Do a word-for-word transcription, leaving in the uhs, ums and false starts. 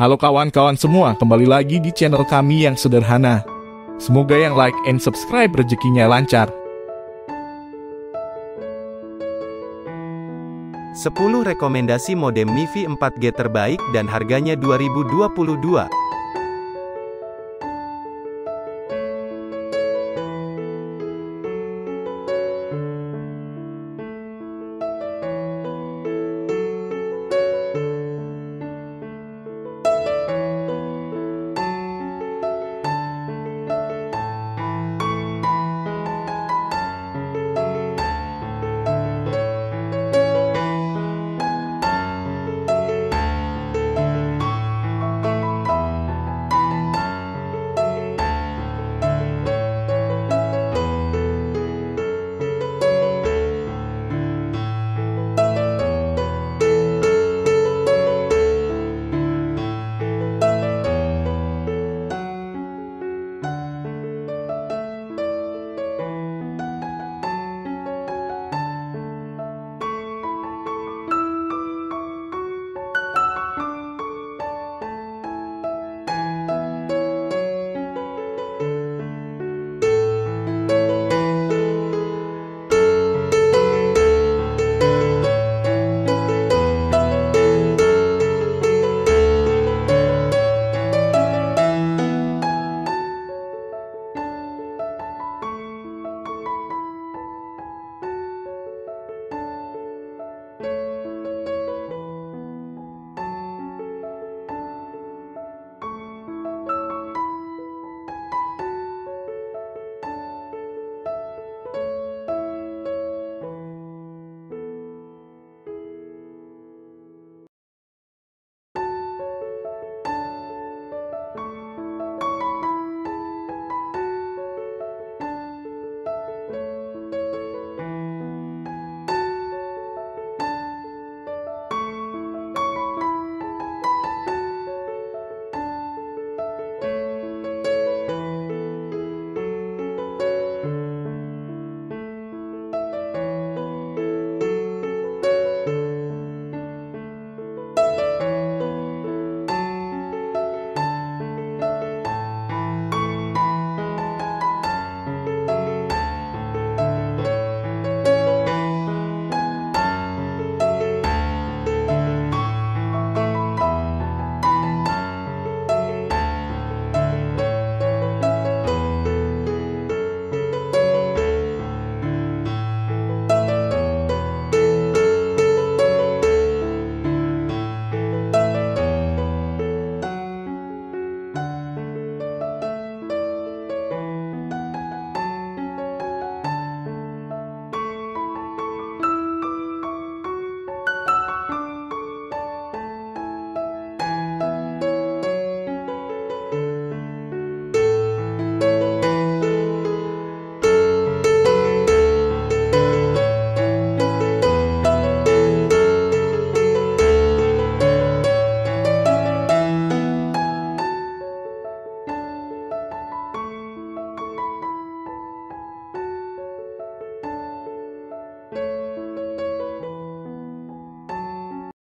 Halo kawan-kawan semua, kembali lagi di channel kami yang sederhana. Semoga yang like and subscribe rezekinya lancar. sepuluh rekomendasi modem MiFi empat G terbaik dan harganya dua ribu dua puluh dua.